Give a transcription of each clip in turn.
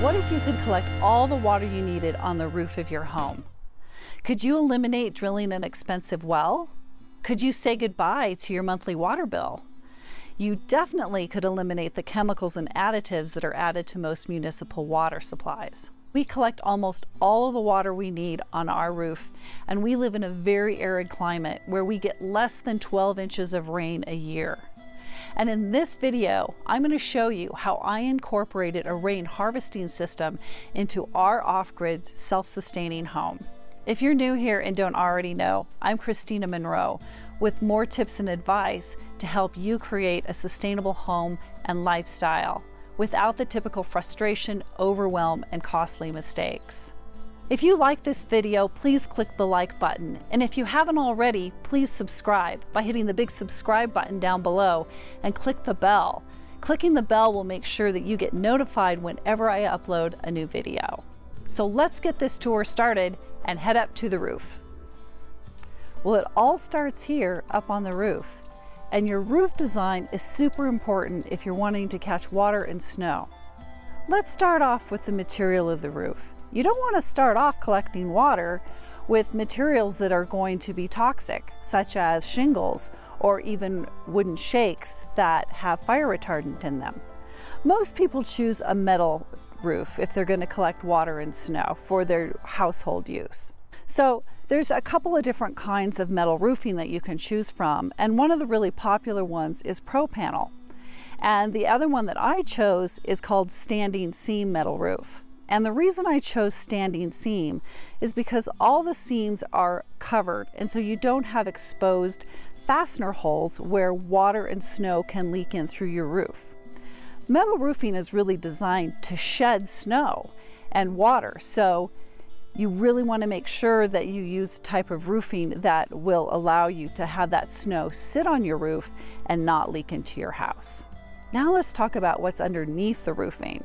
What if you could collect all the water you needed on the roof of your home? Could you eliminate drilling an expensive well? Could you say goodbye to your monthly water bill? You definitely could eliminate the chemicals and additives that are added to most municipal water supplies. We collect almost all of the water we need on our roof, and we live in a very arid climate where we get less than 12 inches of rain a year. And in this video, I'm going to show you how I incorporated a rain harvesting system into our off-grid, self-sustaining home. If you're new here and don't already know, I'm Kristina Munroe with more tips and advice to help you create a sustainable home and lifestyle without the typical frustration, overwhelm, and costly mistakes. If you like this video, please click the like button. And if you haven't already, please subscribe by hitting the big subscribe button down below and click the bell. Clicking the bell will make sure that you get notified whenever I upload a new video. So let's get this tour started and head up to the roof. Well, it all starts here up on the roof. And your roof design is super important if you're wanting to catch water and snow. Let's start off with the material of the roof. You don't want to start off collecting water with materials that are going to be toxic, such as shingles or even wooden shakes that have fire retardant in them. Most people choose a metal roof if they're going to collect water and snow for their household use. So there's a couple of different kinds of metal roofing that you can choose from, and one of the really popular ones is ProPanel. And the other one that I chose is called Standing Seam Metal Roof. And the reason I chose standing seam is because all the seams are covered, and so you don't have exposed fastener holes where water and snow can leak in through your roof. Metal roofing is really designed to shed snow and water, so you really want to make sure that you use a type of roofing that will allow you to have that snow sit on your roof and not leak into your house. Now let's talk about what's underneath the roofing.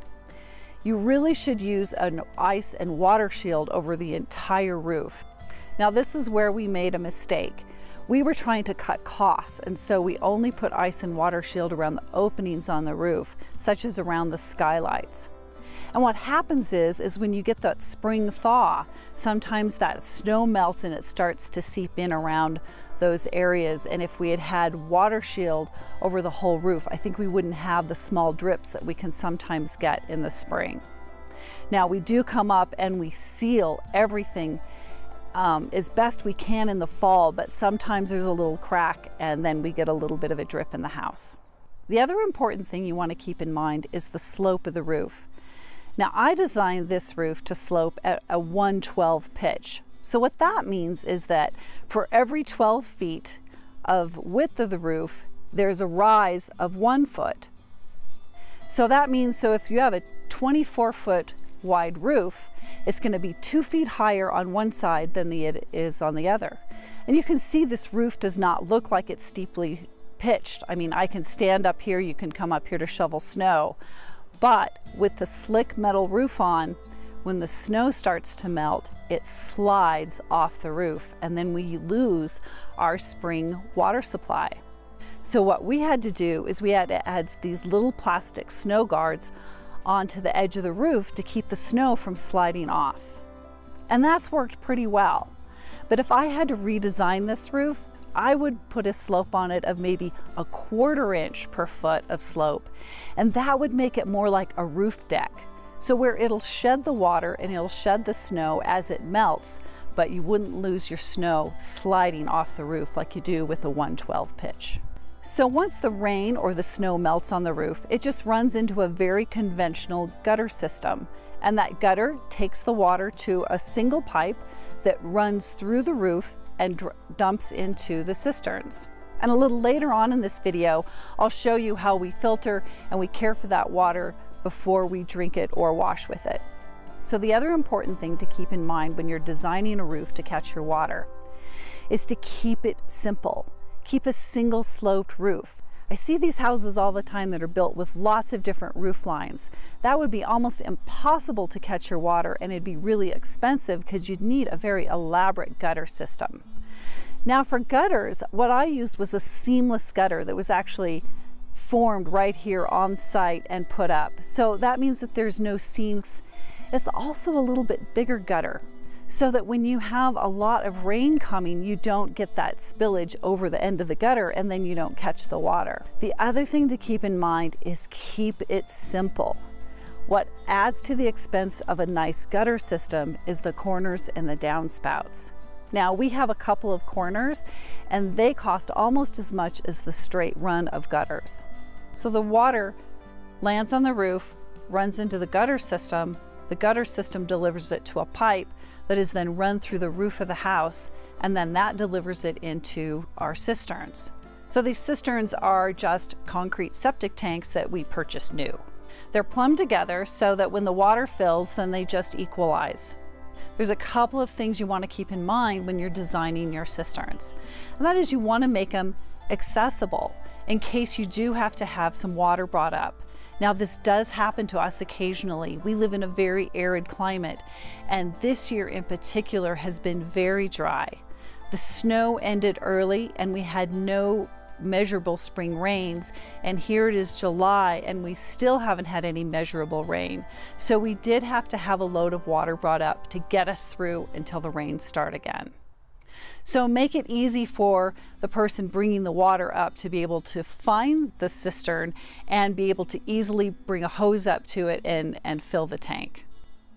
You really should use an ice and water shield over the entire roof. Now this is where we made a mistake. We were trying to cut costs, and so we only put ice and water shield around the openings on the roof, such as around the skylights. And what happens is when you get that spring thaw, sometimes that snow melts and it starts to seep in around those areas. And if we had had water shield over the whole roof, I think we wouldn't have the small drips that we can sometimes get in the spring. Now we do come up and we seal everything as best we can in the fall, but sometimes there's a little crack and then we get a little bit of a drip in the house. The other important thing you want to keep in mind is the slope of the roof. Now I designed this roof to slope at a 1/12 pitch. So what that means is that for every 12 feet of width of the roof, there's a rise of 1 foot. So that means, so if you have a 24 foot wide roof, it's going to be 2 feet higher on one side than it is on the other. And you can see this roof does not look like it's steeply pitched. I mean, I can stand up here, you can come up here to shovel snow. But with the slick metal roof on, when the snow starts to melt, it slides off the roof, and then we lose our spring water supply. So what we had to do is we had to add these little plastic snow guards onto the edge of the roof to keep the snow from sliding off. And that's worked pretty well. But if I had to redesign this roof, I would put a slope on it of maybe 1/4 inch per foot of slope, and that would make it more like a roof deck. So where it'll shed the water and it'll shed the snow as it melts, but you wouldn't lose your snow sliding off the roof like you do with a 1/12 pitch. So once the rain or the snow melts on the roof, it just runs into a very conventional gutter system. And that gutter takes the water to a single pipe that runs through the roof and dumps into the cisterns. And a little later on in this video, I'll show you how we filter and we care for that water before we drink it or wash with it. So the other important thing to keep in mind when you're designing a roof to catch your water is to keep it simple. Keep a single sloped roof. I see these houses all the time that are built with lots of different roof lines. That would be almost impossible to catch your water, and it'd be really expensive because you'd need a very elaborate gutter system. Now for gutters, what I used was a seamless gutter that was actually formed right here on site and put up. So that means that there's no seams. It's also a little bit bigger gutter, so that when you have a lot of rain coming, you don't get that spillage over the end of the gutter and then you don't catch the water. The other thing to keep in mind is keep it simple. What adds to the expense of a nice gutter system is the corners and the downspouts. Now, we have a couple of corners and they cost almost as much as the straight run of gutters. So the water lands on the roof, runs into the gutter system. The gutter system delivers it to a pipe that is then run through the roof of the house, and then that delivers it into our cisterns. So these cisterns are just concrete septic tanks that we purchased new. They're plumbed together so that when the water fills, then they just equalize. There's a couple of things you want to keep in mind when you're designing your cisterns, and that is you want to make them accessible in case you do have to have some water brought up. Now, this does happen to us occasionally. We live in a very arid climate, and this year in particular has been very dry. The snow ended early and we had no measurable spring rains, and here it is July and we still haven't had any measurable rain. So we did have to have a load of water brought up to get us through until the rains start again. So make it easy for the person bringing the water up to be able to find the cistern and be able to easily bring a hose up to it and fill the tank.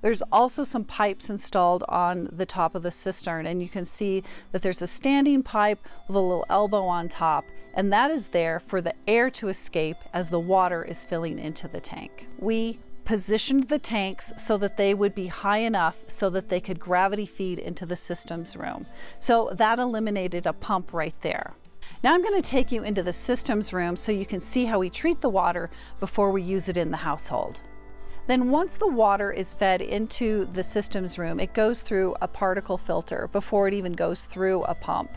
There's also some pipes installed on the top of the cistern, and you can see that there's a standing pipe with a little elbow on top, and that is there for the air to escape as the water is filling into the tank. We positioned the tanks so that they would be high enough so that they could gravity feed into the systems room. So that eliminated a pump right there. Now I'm going to take you into the systems room so you can see how we treat the water before we use it in the household. Then once the water is fed into the systems room, it goes through a particle filter before it even goes through a pump.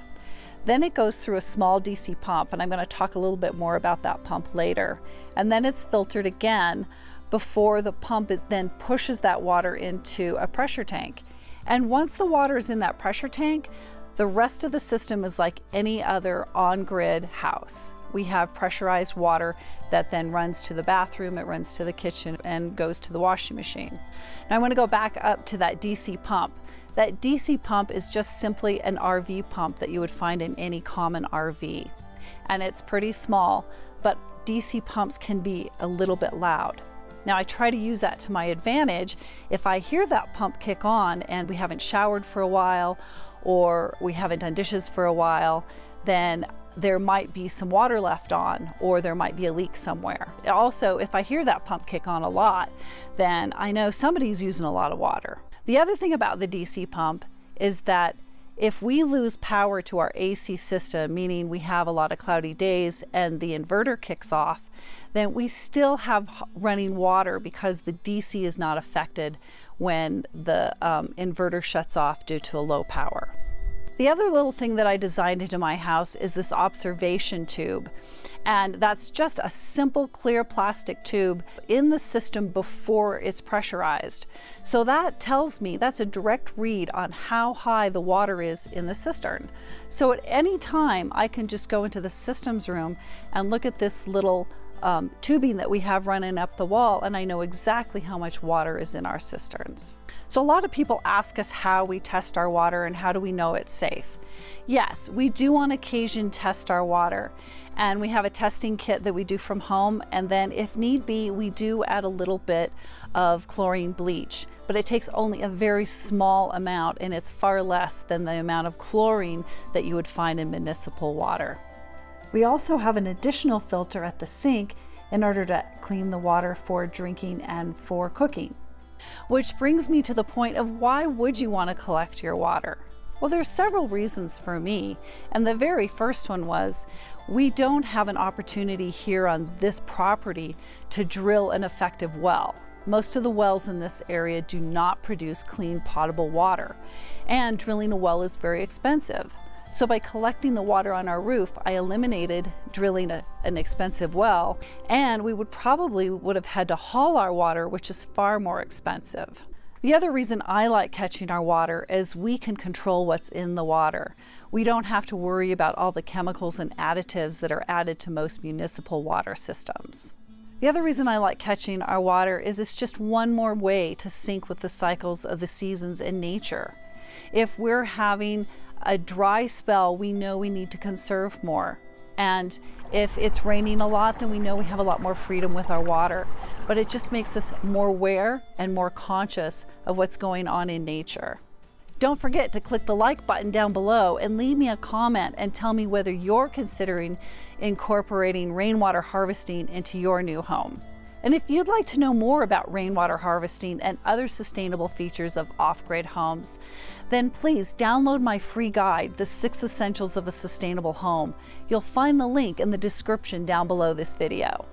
Then it goes through a small DC pump, and I'm going to talk a little bit more about that pump later. And then it's filtered again before the pump then pushes that water into a pressure tank. And once the water is in that pressure tank, the rest of the system is like any other on-grid house. We have pressurized water that then runs to the bathroom, it runs to the kitchen, and goes to the washing machine. Now I want to go back up to that DC pump. That DC pump is just simply an RV pump that you would find in any common RV. And it's pretty small, but DC pumps can be a little bit loud. Now I try to use that to my advantage. If I hear that pump kick on and we haven't showered for a while, or we haven't done dishes for a while, then there might be some water left on, or there might be a leak somewhere. Also, if I hear that pump kick on a lot, then I know somebody's using a lot of water. The other thing about the DC pump is that if we lose power to our AC system, meaning we have a lot of cloudy days and the inverter kicks off, then we still have running water because the DC is not affected when the inverter shuts off due to a low power. The other little thing that I designed into my house is this observation tube, and that's just a simple clear plastic tube in the system before it's pressurized. So that tells me, that's a direct read on how high the water is in the cistern. So at any time I can just go into the systems room and look at this little tubing that we have running up the wall, and I know exactly how much water is in our cisterns. So a lot of people ask us how we test our water and how do we know it's safe. Yes, we do on occasion test our water, and we have a testing kit that we do from home, and then if need be we do add a little bit of chlorine bleach, but it takes only a very small amount, and it's far less than the amount of chlorine that you would find in municipal water. We also have an additional filter at the sink in order to clean the water for drinking and for cooking. Which brings me to the point of, why would you want to collect your water? Well, there's several reasons for me, and the very first one was, we don't have an opportunity here on this property to drill an effective well. Most of the wells in this area do not produce clean potable water, and drilling a well is very expensive. So by collecting the water on our roof, I eliminated drilling an expensive well, and we would have had to haul our water, which is far more expensive. The other reason I like catching our water is we can control what's in the water. We don't have to worry about all the chemicals and additives that are added to most municipal water systems. The other reason I like catching our water is it's just one more way to sync with the cycles of the seasons in nature. If we're having a dry spell, we know we need to conserve more. And if it's raining a lot, then we know we have a lot more freedom with our water. But it just makes us more aware and more conscious of what's going on in nature. Don't forget to click the like button down below and leave me a comment and tell me whether you're considering incorporating rainwater harvesting into your new home. And if you'd like to know more about rainwater harvesting and other sustainable features of off-grid homes, then please download my free guide, The 6 Essentials of a Sustainable Home. You'll find the link in the description down below this video.